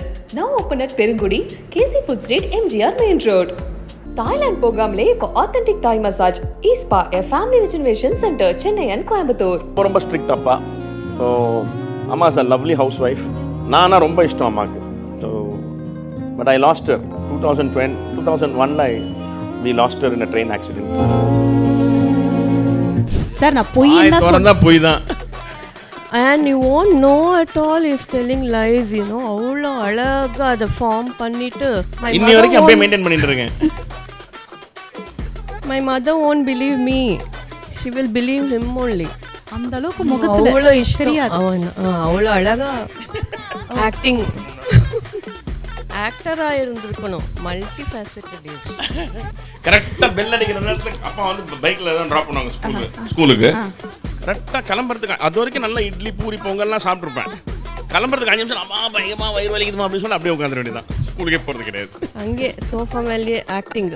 famous. Now open at Perungudi, KC Food Street, MGR Main Road. Thailand Pogamle for authentic Thai massage. E-SPA, a family regeneration center, Chennai and Coimbatore. Poramba strict appa. So, Amma is a lovely housewife. Naana romba ishtam ammaku. So, but I lost her. 2001 we lost her in a train accident. Sir, na poi na so. And you won't know at all he's telling lies, you know. Avlo alaga the form pannittu. Inni varaikku appay maintain panniterken. My mother won't believe me. She will believe him only. Andalokku mugathile avlo ishtariyadu. Avlo alaga acting. Actor ah irundirukonu. Multifaceted is. Correct bell adikira nerathukku appa vandu bike la dhan drop pannanga school ku. Ratna kalambaradhukku adorike nalla idli puri pongal la saapitrupen kalambaradhukku 5 நிமிஷம் அம்மா பயமா வயிறு வலிக்குதுமா அப்படி சொன்னா அப்படியே உட்கார்ந்து வேண்டியதா ஸ்கூலுக்கே போறது கிடையாது அங்கே சோஃபா மேல ஆக்டிங்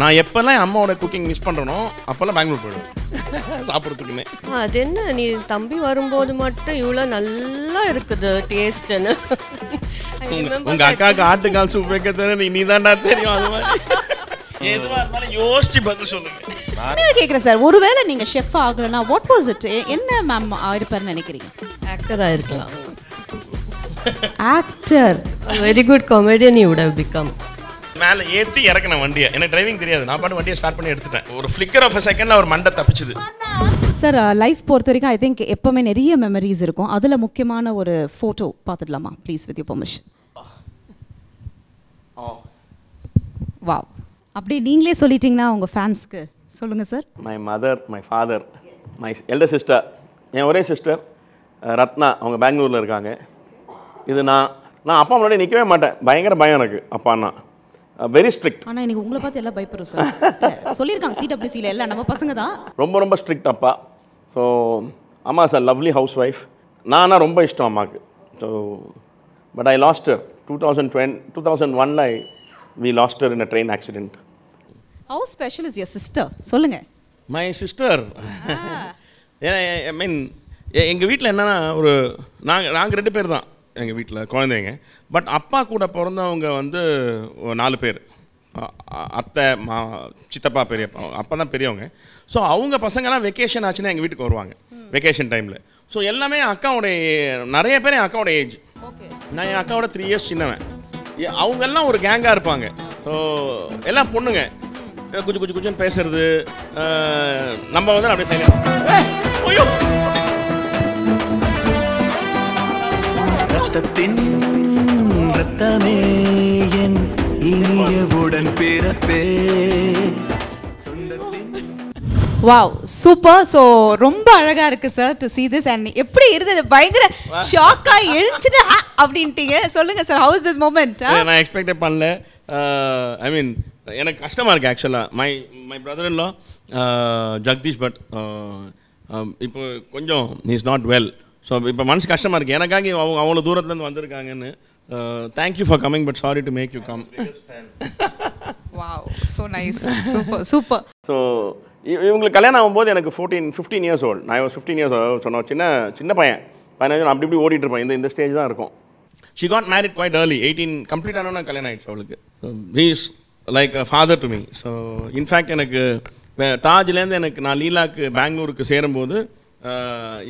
நான் எப்பலாம் அம்மாவோட குக்கிங் மிஸ் பண்றனோ அப்பலாம் பெங்களூர் போயிடுவேன் சாப்பிடுறதுக்குமே அது என்ன நீ தம்பி வரும்போது மட்டும் இவ்ளோ நல்லா இருக்குது டேஸ்ட்னு உங்க அக்காக்கு ஆட்டுகால் சூப் வைக்கிறது நீதான்டா தெரியும் அது மாதிரி ஏதுவா இருந்தாலும் யோசிச்சு பதில் சொல்லுங்க Sir, chef, what was it? Enna ma'am irupar nenikireenga? Actor ah irukkalam. Actor. A very good comedian you would have become. மேல ஏத்தி இறக்குன வண்டியை. எனக்கு டிரைவிங் தெரியாது. நான் பாட்டு வண்டியை ஸ்டார்ட் பண்ணி எடுத்துட்டேன். ஒரு flicker of a secondல ஒரு மண்டை தப்பிச்சது. Sir, life பொறுத்தவரைக்கும் I think எப்பவுமே நிறைய memories இருக்கும். அதுல முக்கியமான ஒரு photo பாத்துடலாமா? Please with your permission. Wow. அப்படியே நீங்களே சொல்லிட்டீங்கன்னா உங்க ஃபேன்ஸ்க்கு சொல்லுங்க sir my mother my father my elder sister என் ஒரே சிஸ்டர் ரத்னா அவங்க பெங்களூர்ல இருக்காங்க இது நான் அப்பா முன்னாடி நிக்கவே மாட்டேன் பயங்கர பயம் எனக்கு அப்பான்னா very strict ஆனா எனக்கு உங்களை பார்த்து எல்லாம் பயப்படுறோம் சார் சொல்லிருக்காங்க CWC ல எல்லாம் நம்ம பசங்க தான் ரொம்ப ரொம்ப strict அப்பா so அம்மா is a lovely housewife நானா ரொம்ப இஷ்டம் அம்மாக்கு so but I lost her 2001 we lost her in a train accident How special is your sister? சொல்லுங்க. My sister. I mean எங்க வீட்ல என்னன்னா ஒரு நாங்க ரெண்டு பேர் தான் எங்க வீட்ல குழந்தைங்க பட் அப்பா கூட பிறந்தவங்க வந்து நாலு பேர் அத்தை சித்தப்பா பெரியப்பா அப்பா தான் பெரியவங்க சோ அவங்க பசங்கலாம் வெகேஷன் ஆச்சுன்னா எங்க வீட்டுக்கு வருவாங்க வெகேஷன் டைம்ல சோ எல்லாமே அக்காவோட நிறைய பேர் அக்காவோட ஏஜ் ஓகே நான் அக்காவோட 3 இயர்ஸ் சின்னவன் அவங்க எல்லாம் ஒரு கேங்கா இருப்பாங்க சோ எல்லாம் பொண்ணுங்க குச்சு குச்சு குச்சுன்னு பேசுறது நம்ம வந்து அப்படியே செய்யணும் ரத்தத்தின் ரத்தமே என் இனியவுடன் பிறப்பே வாவ் சூப்பர் சோ ரொம்ப அழகா இருக்கு sir to see this and எப்படி இருந்தது பயங்கர ஷாக்கா எழுஞ்சிட்டு அப்படின்டிங்க சொல்லுங்க sir how is this moment நான் எக்ஸ்பெக்ட் பண்ணல I mean எனக்கு கஷ்டமா இருக்கு ஆக்சுவலா my brother in law Jagdish but இப்போ கொஞ்சம் he is not well so இப்போ மனசு கஷ்டமா இருக்கு எனக்காக அவங்க அவ்வளவு தூரத்துல இருந்து வந்திருக்காங்கன்னு thank you for coming but sorry to make you come wow so nice super super so இவங்களுக்கு கல்யாணம் ஆகும்போது எனக்கு 14-15 இயர்ஸ் ஓல்ட் நான் 15 இயர்ஸ் சொன்ன சின்ன பையன் பையன் அப்படி இப்படி ஓடிட்டு இருப்பேன் இந்த ஸ்டேஜ் தான் இருக்கும் she got married quite early 18 complete ஆனவன கல்யாணம் ஆயிடுச்சு அவளுக்கு he is like a father to me so in fact எனக்கு தாஜ்ல இருந்து எனக்கு நான் லீலாக்கு பெங்களூருக்கு சேரும்போது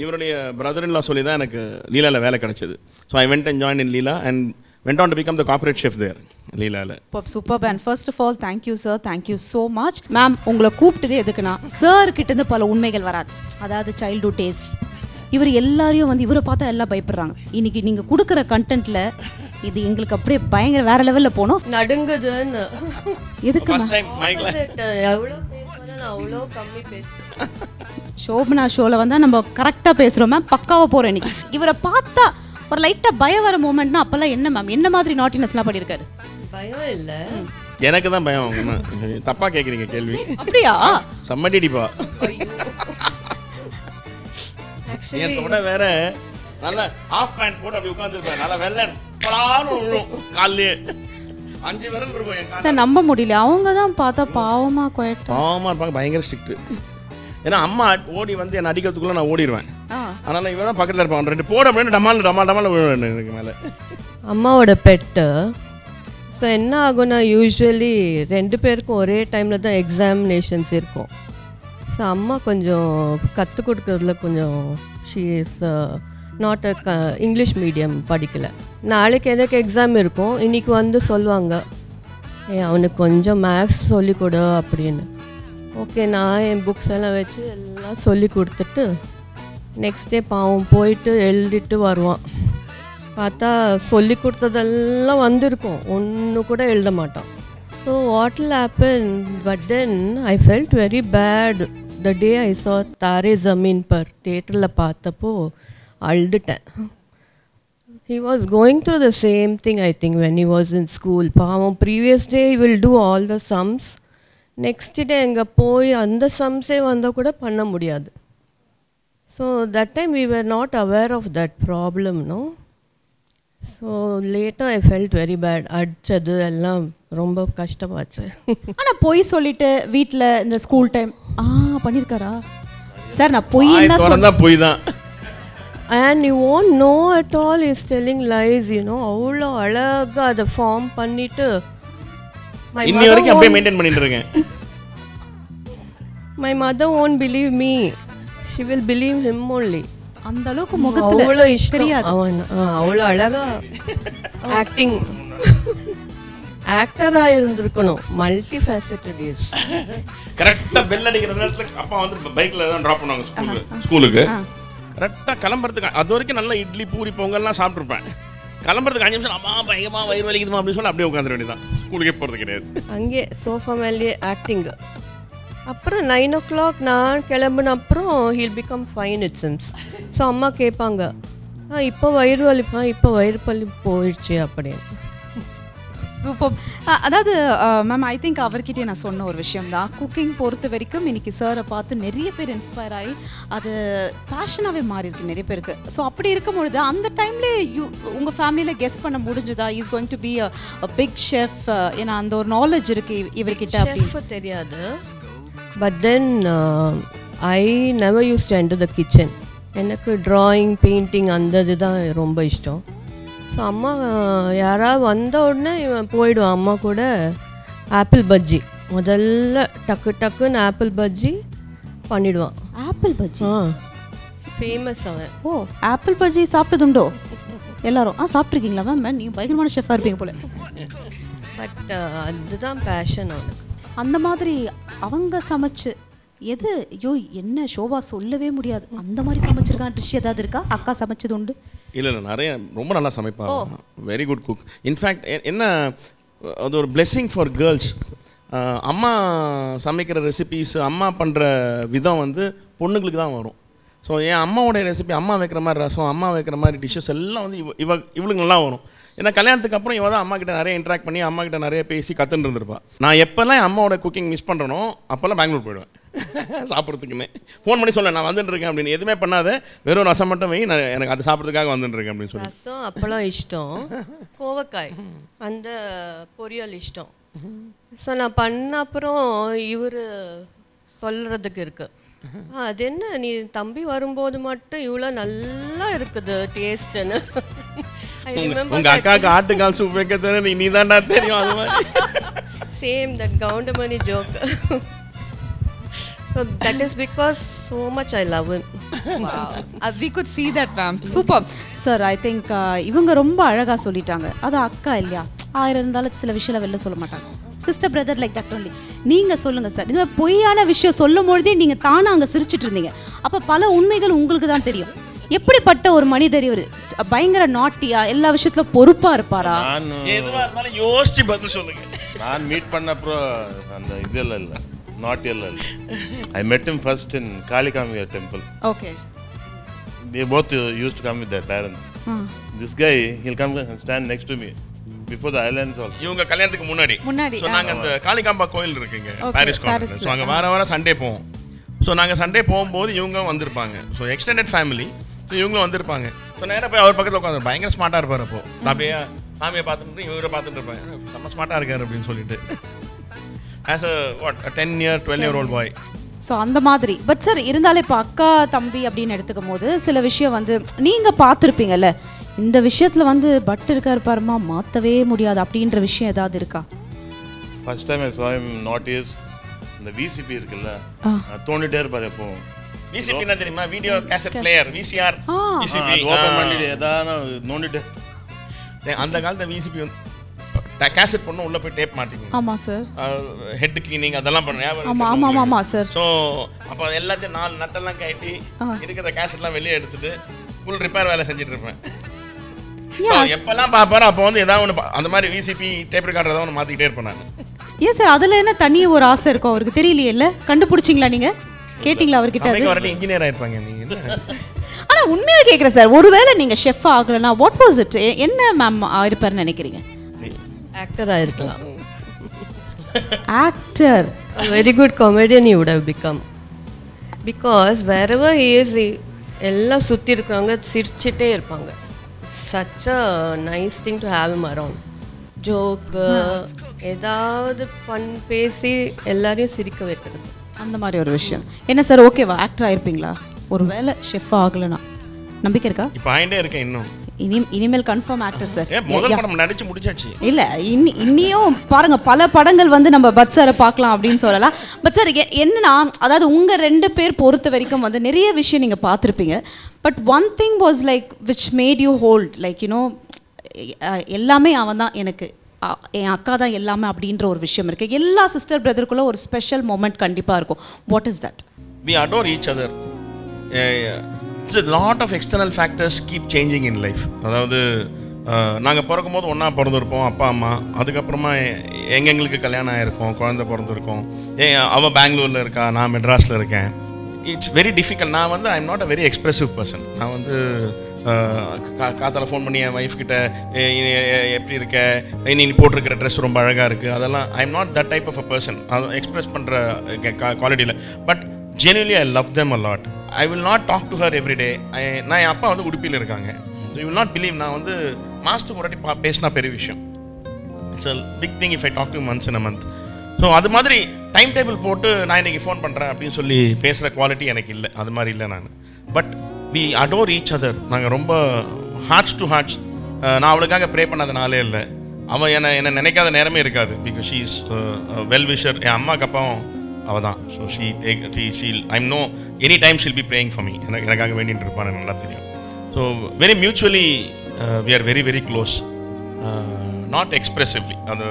இவருடைய பிரதர் இன் லா சொல்லி தான் எனக்கு லீலால வேலை கிடைச்சது so I went and joined in Leela and went on to become the corporate chef there leelala superb and first of all thank you so much ma'am ungala kooptade edukna sir kitta inda pala unmaigal varad adhaadu childhood days இவர் எல்லாரையும் வந்து இவரை பார்த்தா எல்லாம் பயப்படுறாங்க இன்னைக்கு நீங்க கொடுக்குற கண்டென்ட்ல இது எங்களுக்கு அப்படியே பயங்கர வேற லெவல்ல போனும் நடுங்குதுன்னு எதுக்கு ஃபர்ஸ்ட் டைம் மைக்ல எவ்ளோ பேசுறானோ அவ்ளோ கம்மி பேசு ஷோபனா ஷோல வந்தா நம்ம கரெக்ட்டா பேசுறோம் மேம் பக்காவா போறோம் இன்னைக்கு இவரை பார்த்தா ஒரு லைட்டா பயம் வர மொமெண்ட்னா அப்பலாம் என்ன மேம் என்ன மாதிரி நாட்டினஸ்லாம் படி இருக்காரு பயம் இல்ல எனக்கு தான் பயம் ஆகுமா தப்பா கேக்குறீங்க கேள்வி அப்படியே சம்மடிடிப்பா ஏன் தோட வேற நல்ல ஆஃப் பாயிண்ட் போட்டு அப்படி உட்கார்ந்திருப்பேன் நல்ல வெள்ளன் பலானு உழும் கால்ல அஞ்சு விரல் இருக்கும் சார் நம்ப முடியல அவங்க தான் பார்த்தா பாவமா கோயட் பாவமா பாக்க பயங்கர ஸ்ட்ரிக்ட் ஏனா அம்மா ஓடி வந்து என்ன அடிக்கிறதுக்குள்ள நான் ஓடிடுவேன் ஆனால இவ தான் பக்கத்துல இருப்பான் ரெண்டு போடு அப்படியே டமால் டமால் டமால் விழுவேன் எனக்கு மேல அம்மாவோட பெட் சோ என்ன ஆகும்னா யூசுவலி ரெண்டு பேருக்கும் ஒரே டைம்ல தான் எக்ஸாமினேஷன்ஸ் இருக்கும் சோ அம்மா கொஞ்சம் கத்து கொடுக்கிறதுல கொஞ்சம் she is not a English medium படிக்கல நாளைக்கு எனக்கு எக்ஸாம் இருக்கும் இன்னைக்கு வந்து சொல்வாங்க ஏய் அவனுக்கு கொஞ்சம் மேக்ஸ் சொல்லி கொடு அப்படினு ஓகே நான் என் புக்ஸ் எல்லாம் வச்சு எல்லாம் சொல்லி கொடுத்துட்டு நெக்ஸ்ட் டே பாவும் போயிட்டு எழுதிட்டு வருவான் பார்த்தா சொல்லி கொடுத்ததெல்லாம் வந்திருக்கும் ஒன்று கூட எழுத மாட்டான் so what will happen but then I felt very bad the day I saw Taare ஜமீன் பர் தியேட்டரில் பார்த்தப்போ அழுதுட்டேன் he was going through the same thing I think when he was in school பாவம் previous day he will do all the sums next day எங்கே போய் அந்த சம்ஸே வந்தால் கூட பண்ண முடியாது so that time we were not aware of that problem no so later I felt very bad அடிச்சது எல்லாம் ரொம்ப கஷ்டமாச்சு ஆனா போய் சொல்லிட்டு வீட்ல இந்த ஸ்கூல் டைம் பண்ணிருக்காரா சார் நான் போய் என்ன சொன்னா போய் தான் and you won't know at all is telling lies you know அவ்ளோ அழகா அத ஃபார்ம் பண்ணிட்டு இன்னி வரைக்கும் அப்படியே மெயின்टेन பண்ணிட்டு இருக்கேன் my mother won't believe me she will believe him only அந்த அளவுக்கு முகத்துல அவ்ளோ இஷ்டரியாது அவ்ளோ அழகா ஆக்டிங் ஆக்டரா இருந்திருக்கணும் மல்டி ஃபேசட்டட் இஸ் கரெக்ட்டா பெல் அடிக்கிற நேரத்துல அப்பா வந்து பைக்ல தான் டிராப் பண்ணுவாங்க ஸ்கூலுக்கு கரெக்ட்டா கிளம்பறதுக்கு அது வரைக்கும் நல்ல இட்லி பூரி பொங்கல்லாம் சாப்பிட்டு இருப்பேன் கிளம்பறதுக்கு 5 நிமிஷம் அம்மா பயங்கரமா வயிறு வலிக்குதுமா அப்படி சொன்னா அப்படியே உட்கார்ந்து வேண்டியதான் ஸ்கூலுக்கே போறது கிடையாது அங்கே சோஃபா மேலே ஆக்டிங் அப்புறம் 9 o'clock நான் கிளம்புன அப்புறம் he'll become fine it seems so அம்மா கேட்பாங்க இப்போ வயிறு வலிப்பா இப்போ வயிறு வலி போயிடுச்சு அப்படி சூப்பர் அதாவது மேம் ஐ திங்க் அவர்கிட்டே நான் சொன்ன ஒரு விஷயம் தான் குக்கிங் பொறுத்த வரைக்கும் இன்னைக்கு சாரை பார்த்து நிறைய பேர் இன்ஸ்பயர் ஆகி அது பேஷனாகவே மாறியிருக்கு நிறைய பேருக்கு ஸோ அப்படி இருக்கும்பொழுது அந்த டைம்லேயே உங்கள் ஃபேமிலியில் கெஸ் பண்ண முடிஞ்சுதா is going to be a big chef ஏன்னா அந்த ஒரு நாலேஜ் இருக்குது இவர்கிட்ட அப்படி தெரியாது but then I never used to enter the kitchen enakku drawing painting andadhu da romba ishtam so amma yara vanda odne ivan poidu amma kuda apple bhaji modalla tak tak na apple bhaji panniduvan apple bhaji famous avan oh apple bhaji saaptadundo ellarum saaptirukingla ma'am neenga bayagarana chef ah irpinga pole but adhu da passion avanukku அந்த மாதிரி அவங்க சமைச்சு எது ஐயோ என்ன ஷோபா சொல்லவே முடியாது அந்த மாதிரி சமைச்சிருக்கான் டிஷ் ஏதாவது இருக்கா அக்கா சமைச்சது உண்டு இல்லை இல்லை நிறைய ரொம்ப நல்லா சமைப்பாங்க வெரி குட் குக் இன்ஃபேக்ட் என்ன அது ஒரு பிளெஸ்ஸிங் ஃபார் கேர்ள்ஸ் அம்மா சமைக்கிற ரெசிபீஸ் அம்மா பண்ணுற விதம் வந்து பொண்ணுங்களுக்கு தான் வரும் ஸோ என் அம்மாவோடைய ரெசிபி அம்மா வைக்கிற மாதிரி ரசம் அம்மா வைக்கிற மாதிரி டிஷ்ஷஸ் எல்லாம் வந்து இவளுக்கு நல்லா வரும் ஏன்னா கல்யாணத்துக்கு அப்புறம் இவ தான் அம்மா கிட்ட நிறைய இன்ட்ராக்ட் பண்ணி அம்மா கிட்ட நிறைய பேசி கற்றுன்னு இருந்திருப்பா நான் எப்போல்லாம் அம்மாவோட குக்கிங் மிஸ் பண்ணுறனோ அப்போல்லாம் பெங்களூர் போயிடுவேன் சாப்பிட்றதுக்குமே ஃபோன் பண்ணி சொல்ல நான் வந்துட்டுருக்கேன் அப்படின்னு எதுவுமே பண்ணாத வெறும் ரசம் மட்டும் போய் நான் எனக்கு அது சாப்பிட்றதுக்காக வந்துட்டுருக்கேன் அப்படின்னு சொல்லி ரசம் அப்பளம் இஷ்டம் கோவக்காய் அந்த பொரியல் இஷ்டம் ஸோ நான் பண்ண அப்புறம் இவர் சொல்கிறதுக்கு இருக்குது அது என்ன நீ தம்பி வரும்போது மட்டும் இவ்வளோ நல்லா இருக்குது டேஸ்ட்ன்னு உங்கள் அக்காவுக்கு ஆட்டுக்கால் சூப் வைக்க தெரியும் இனி தான்டா தெரியும் அது மாதிரி same that Goundamani joke So that is because so much I love him. Wow. We could see that, ma'am. Super. Sir, I think இவங்க ரொம்ப அழகா சொல்லிட்டாங்க அது அக்கா இல்லையா ஆயிரம் இருந்தாலும் சில விஷயம் வெளில சொல்ல மாட்டாங்க sister brother like that only நீங்கள் சொல்லுங்கள் சார் இந்த மாதிரி பொய்யான விஷயம் சொல்லும் பொழுதே நீங்கள் தானே அங்கே சிரிச்சுட்டு இருந்தீங்க அப்போ பல உண்மைகள் உங்களுக்கு தான் தெரியும் எப்படிப்பட்ட ஒரு மனிதர் இவர் பயங்கர நாட்டியா எல்லா விஷயத்துலையும் பொறுப்பாக இருப்பாரா எதுவாக இருந்தாலும் யோசிச்சு பதில் சொல்லுங்க நான் மீட் பண்ண அப்புறம் அந்த இதில் இல்லை Not yellow. I met him first in Kalikamba Temple. Okay. They both used to come with their parents. This guy, he'll come and stand next to me before the islands also. இவங்க கல்யாணத்துக்கு முன்னாடி. So நாங்க அந்த காளிகாம்பா கோயில் இருக்குங்க Paris கோயில். So அங்க வார சண்டே போவோம். So நாங்க சண்டே போயும்போது இவங்க வந்திருப்பாங்க. So extended family. So இவங்க வந்திருப்பாங்க. So நேரா போய் அவர் பக்கத்துல உட்கார்ந்து பயங்கர ஸ்மார்ட்டா இருப்பாரு அப்போ. அப்படியே சாமியை பார்த்துட்டு இவரை பார்த்துட்டு இருப்பாங்க. செம ஸ்மார்ட்டா இருக்காரு அப்படினு சொல்லிட்டு as a what a 10-year-12-year-old boy so and the madri but sir irundale pa akka thambi appdin eduthukkumbodhu sila vishayam vandu neenga paathirupinga la இந்த விஷயத்துல வந்து பட் இருக்கார் பாருமா மாத்தவே முடியாது அப்படின்ற விஷயம் ஏதாவது இருக்கா? First time I saw him not is the VCP இருக்குல்ல தோண்டிட்டே இருப்பாரு அப்போ VCP என்ன தெரியுமா video cassette player VCR VCP open பண்ணி ஏதானே நோண்டிட்டே அந்த காலத்துல VCP கேசட் பண்ண உள்ள போய் டேப் மாட்டிங்க. ஆமா சார். ஹெட் கிளீனிங் அதெல்லாம் பண்றேன். ஆமா ஆமா ஆமா சார். சோ அப்ப எல்லாத்தையும் நாலு நட்டெல்லாம் கட்டி இருக்குற கேசட்லாம் வெளிய எடுத்துட்டு ஃபுல் ரிப்பேர் வேலை செஞ்சிட்டு இருப்பேன். சோ எப்பலாம் பாப்பற அப்ப வந்து ஏதா ஒன்னு அந்த மாதிரி விசிபி டேப் ரெக்கார்டர் ஏதா ஒன்னு மாத்திட்டே இருப்பேன் நான். ஏன் சார் அதுல என்ன தனியே ஒரு ஆசை இருக்கு அவருக்கு தெரியலையே இல்ல கண்டுபிடிச்சிங்களா நீங்க? கேட்டிங்களா அவர்கிட்ட அது? அவங்க வரல இன்ஜினியர் ஆயிருப்பாங்க நீங்க. ஆனா உண்மையா கேக்குறேன் சார் ஒருவேளை நீங்க ஷெஃப் ஆகலனா வாட் வாஸ் இட் என்ன மேம் இருப்பார்னு நினைக்கிறீங்க? Actor ஆயிருக்கலாம். Actor. A very good comedian he would have become. Because wherever he is, எல்லாம் சுத்தி இருக்காங்க சிரிச்சிட்டே இருப்பாங்க. Such a nice thing to have him around. Joke, ஏதாவது fun பேசி எல்லாரையும் சிரிக்க வைக்கிறது. அந்த மாதிரி ஒரு விஷயம். என்ன சார் ஓகேவா ஆக்டர் ஆயிருப்பீங்களா? ஒருவேளை ஷெஃப் ஆகலனா நம்பிக்கை இருக்கா? இப்போ ஆயிட்டே இருக்கேன் இன்னும். இனிமேல் கன்ஃபார்ம் ஆக்டர் சார். முதல் படம் நடிச்சு முடிச்சாச்சு. இல்ல இன்னியும் பாருங்க பல படங்கள் வந்து நம்ம பட் சாரை பார்க்கலாம் அப்படின்னு சொல்லலாம். பட் சார் என்னன்னா அதாவது உங்க ரெண்டு பேர் பொறுத்த வரைக்கும் வந்து நிறைய விஷயம் நீங்க பார்த்துருப்பீங்க. But one thing was like which made you hold like you know எல்லாமே அவன் தான் எனக்கு என் அக்கா தான் எல்லாமே அப்படின்ற ஒரு விஷயம் இருக்கு. எல்லா சிஸ்டர் பிரதருக்குள்ள ஒரு ஸ்பெஷல் மொமெண்ட் கண்டிப்பா இருக்கும். What is that? We adore each other. It's a lot of external factors keep changing in life. அதாவது நாங்கள் பிறக்கும் போது ஒன்றா பிறந்திருப்போம் அப்பா அம்மா, அதுக்கப்புறமா எங்களுக்கு கல்யாணம் ஆகிருக்கோம், குழந்தை பிறந்திருக்கோம், அவள் பெங்களூரில் இருக்கா, நான் மெட்ராஸில் இருக்கேன். It's very difficult. நான் வந்து I am not a very expressive person. நான் வந்து காத்தால் ஃபோன் பண்ணி என் ஒய்ஃப்கிட்ட எப்படி இருக்க, இன்னி போட்டிருக்கிற ட்ரெஸ் ரொம்ப அழகாக இருக்குது, அதெல்லாம் I am not that type of a person. அது எக்ஸ்ப்ரெஸ் பண்ணுற குவாலிட்டியில். But generally I love them a lot. I will not talk to her every day. Na appa vandu udupil irukanga, so you will not believe na vandu master korati pesna peri vishayam. It's a big thing if I talk to him once in a month. So adu madri time table potu na iniki phone pandren appdi solli pesra quality enak illa, adu mari illa naan. But we adore each other. Naanga romba hearts to hearts. Na avulukaga pray pannadanaale illa, ava ena nenikada nerame irukadu, because she is a well wisher. Ya amma kappam avada, so she'll I know anytime she'll be praying for me. எனக்காக வேண்டிட்டு இருப்பானே நல்லா தெரியும். So very mutually we are very very close. Not expressively, அது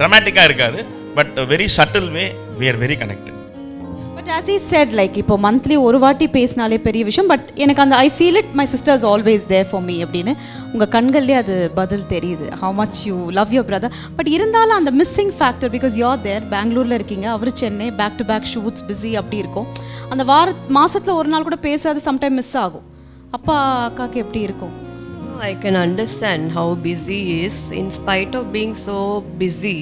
dramatically இருக்காது, but a very subtle way we are very connected. But as he said, like இப்போ monthly ஒரு வாட்டி பேசினாலே பெரிய விஷயம். பட் எனக்கு அந்த I feel it, my sister is always there for me அப்படினு உங்க கண்களிலே அது பதில் தெரியுது. How much you love your brother. But இருந்தாலும் அந்த missing factor, because you are there, பெங்களூர்ல இருக்கீங்க, அவர் Chennai, back to back shoots, busy அப்படி இருக்கும். அந்த வார மாசத்துல ஒரு நாள் கூட பேசாது, சம்டைம் மிஸ் ஆகும். அப்பா அக்காக்கு எப்படி இருக்கும்? I can understand how busy he is. In spite of being so busy,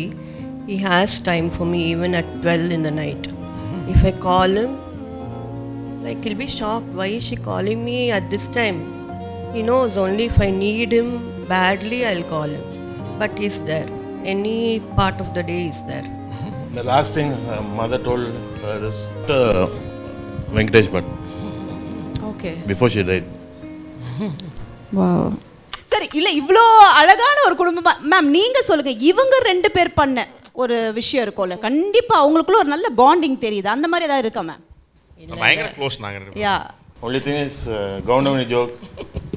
he has time for me even at 12 in the night. If I call him, like he'll be shocked, why is she calling me at this time? He knows only if I need him badly I'll call him, but he's there any part of the day. Is there. The last thing her mother told her is Venkatesh Bhat, okay, before she died. Wow. Sir illa ivlo alagana or kudumbam ma'am neenga solunga ivanga rendu per panna ஒரு விஷயம் இருக்கும்ல, கண்டிப்பா அவங்களுக்குள்ள ஒரு நல்ல bonding தெரியுது. அந்த மாதிரி ஏதாவது இருக்கா மேம்? பயங்கர க்ளோஸ் நாங்க ரெண்டு. யா only thing is Goundamani jokes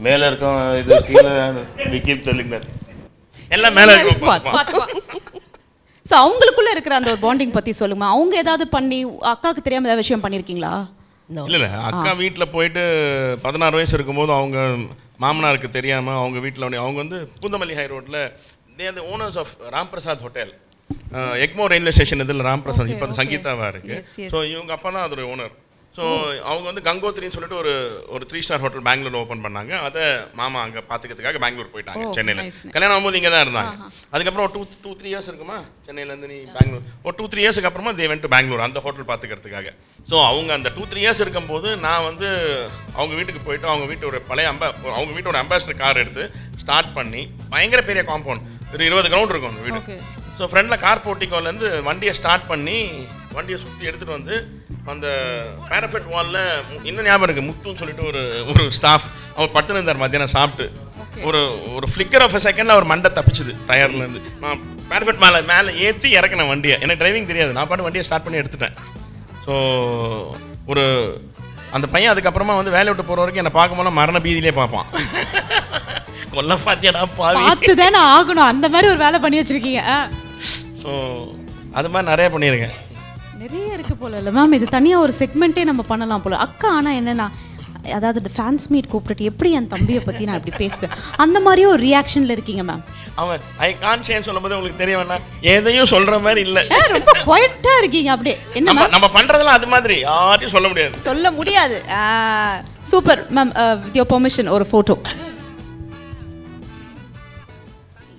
மேல இருக்கும், இது கீழ we keep telling that எல்லாம் மேல இருக்கும். சோ அவங்களுக்குள்ள இருக்கிற அந்த ஒரு பாண்டிங் பத்தி சொல்லுங்க. அவங்க ஏதாவது பண்ணி அக்காக்கு தெரியாம ஏதாவது விஷயம் பண்ணிருக்கீங்களா? இல்ல இல்ல, அக்கா வீட்ல போயிட்டு 16 வயசு இருக்கும்போது அவங்க மாமனாருக்கு தெரியாம அவங்க வீட்ல அவங்க வந்து பூந்தமல்லி ஹை ரோட்ல they are the owners of Ramprasad hotel, Egmore railway station இதில் ராம்பிரசாத் இப்போ சங்கீதாவாக இருக்குது. ஸோ இவங்க அப்பா தான் அதோட ஓனர். ஸோ அவங்க வந்து கங்கோத்ரின்னு சொல்லிட்டு ஒரு 3-star ஹோட்டல் பெங்களூர் ஓப்பன் பண்ணாங்க. அதை மாமா அங்கே பார்த்துக்கிறதுக்காக பெங்களூர் போயிட்டாங்க. சென்னையில் கல்யாணம் ஆகும்போது இங்கே தான் இருந்தாங்க. அதுக்கப்புறம் ஒரு 2-3 years இருக்குமா சென்னையிலேருந்து நீ பெங்களூர் ஒரு 2-3 years அப்புறமா they went to பெங்களூர் அந்த ஹோட்டல் பார்த்துக்கிறதுக்காக. ஸோ அவங்க அந்த 2-3 years இருக்கும்போது நான் வந்து அவங்க வீட்டுக்கு போயிட்டு அவங்க வீட்டோட பழைய அவங்க வீட்டோட அம்பாசிடர் கார் எடுத்து ஸ்டார்ட் பண்ணி பயங்கர பெரிய காம்பவுண்ட், ஒரு 20 ground இருக்கும் அந்த வீடு. So friend la car portico la rendu vandiya start panni vandiya sutti edutittu vandu and parapet wall la inna nyabam irukku muthu solittu oru staff avar paduthundar madhyana saaptu oru flicker of a second la oru manda tappichudhu tire la rendu na parapet mala yethi irakana vandiya enak driving theriyadhu na paattu vandiya start panni eduthiten so oru and the பையன் அதுக்கு அப்புறமா வந்து வேலை விட்டு போற வரைக்கும் என்ன பாக்கும்போது மரண பீதியிலே பாப்பான் கொல்ல பாத்தியாடா பாவி பாத்து தான ஆகணும் அந்த மாதிரி ஒரு வேலை பண்ணி வச்சிருக்கீங்க சோ அது மாதிரி நிறைய பண்ணிருக்கேன் நிறைய இருக்கு போல இல்ல மேம் இது தனியா ஒரு செக்மெண்டே நம்ம பண்ணலாம் போல அக்கா ஆனா என்னன்னா அதாவது the fans meet corporate எப்படி அந்த தம்பிய பத்தி நான் இப்படி பேசுவேன் அந்த மாதிரி ஒரு ரியாக்ஷன்ல இருக்கீங்க மேம் அவன் ஐ கான் சேன் சொல்லும்போது உங்களுக்கு தெரியவேனா ஏதையும் சொல்ற மாதிரி இல்ல ரொம்ப குவைட்டா இருக்கீங்க அப்படியே என்ன நம்ம பண்றதெல்லாம் அது மாதிரி யாரையும் சொல்ல முடியாது super ma'am with your permission ஒரு photo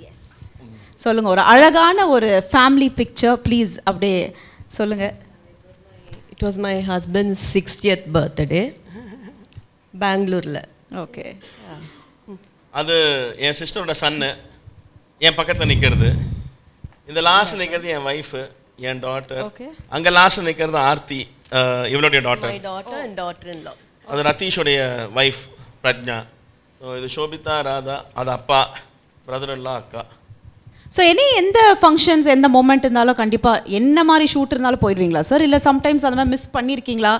yes சொல்லுங்க ஒரு அழகான ஒரு family picture please அப்படியே சொல்லுங்க it was my husband's 60th birthday Bangalore la okay adu en sister oda son en pakkathula nikkirathu indha last nikkirathu en wife en daughter okay anga last nikkirathu Aarthi ivloda daughter my daughter and daughter in law adu Ratish oda wife Ratna so idu Shobita Radha adu appa brother in law akka so any endha functions endha moment irundalo kandipa enna mari shoot irundalo poiduvinga sir illa sometimes adha miss pannirkingla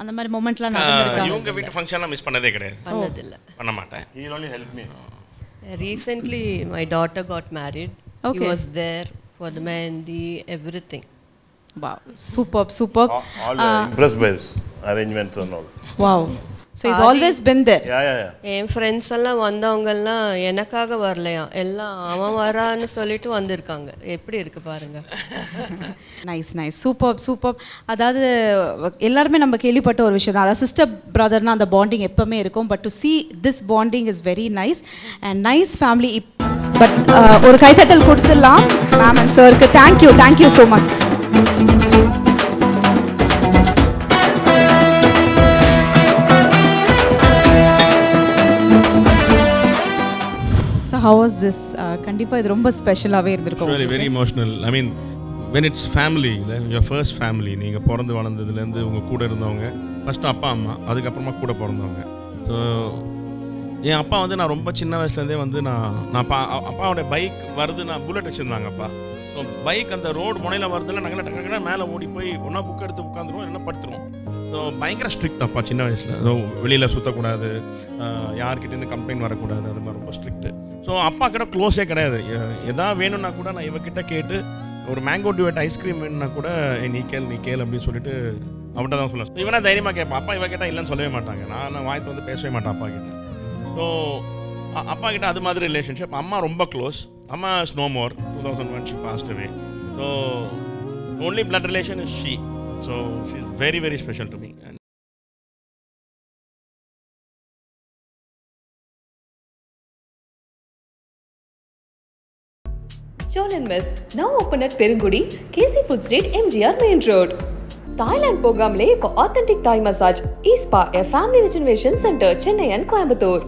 அந்த மாதிரி மொமெண்ட்ல நடந்துட்டாங்க இவங்க வீட்டு ஃபங்க்ஷன்ல miss பண்ணதே கிடையாது பண்ணதில்லை பண்ண மாட்டேன் he only help me recently my daughter got married okay. He was there for the mehndi everything wow superb all impressed by his arrangements and all wow so he's always been there yeah em friends alla vandavanga alla enakaga varalaya ella avan varanu solittu vandirukanga eppadi irukku paarenga nice superb adhaadu ellarume namba kelippatta oru vishayam adha sister brother na and the bonding eppovume irukum but to see this bonding is very nice and nice family but oru kai thattal koduthalam ma'am and sir ku thank you so much How was this? Kandipa idu romba special ave irundirukum. Really very emotional. I mean when it's family, your first family, neenga porandu valandadhula irundhu unga கூட இருந்தவங்க first appa amma aduk apparama கூட porandaanga. So en appa vandu na romba chinna vayasula irundhe vandu na appa avada bike varudhu na bullet vechirundanga appa. So bike and the road monaila varudhula nangala takka mele odi poi ona book eduthu ukkandurom enna padutrom. So பயங்கர strict அப்பா சின்ன வயசுல. So வெளியில சுத்த கூடாது. யார்கிட்ட இருந்து complaint வர கூடாது. அது மாதிரி ரொம்ப ஸ்ட்ரிக்ட். ஸோ அப்பா கிட்ட க்ளோஸே கிடையாது எதாவது வேணும்னா கூட நான் இவக்கிட்ட கேட்டு ஒரு மேங்கோ டியூட் ஐஸ்கிரீம் வேணும்னா கூட நீ கேள் அப்படின்னு சொல்லிட்டு அவன்கிட்ட தான் சொல்லுவேன் இவனா தைரியமாக கேட்பான் அப்பா இவக்கிட்ட இல்லைன்னு சொல்லவே மாட்டாங்க நான் வாய்த்து வந்து பேசவே மாட்டேன் அப்பா கிட்ட ஸோ அப்பா கிட்ட அது மாதிரி ரிலேஷன்ஷிப் அம்மா ரொம்ப க்ளோஸ் அம்மா is no more 2001 she passed away so only blood relation is she so she is very very special to me Join and Miss, now open at Perungudi, KC Food Street, MGR Main Road. Thailand Pogamle, authentic Thai massage, E-SPA, a family regeneration center, Chennai and Coimbatore.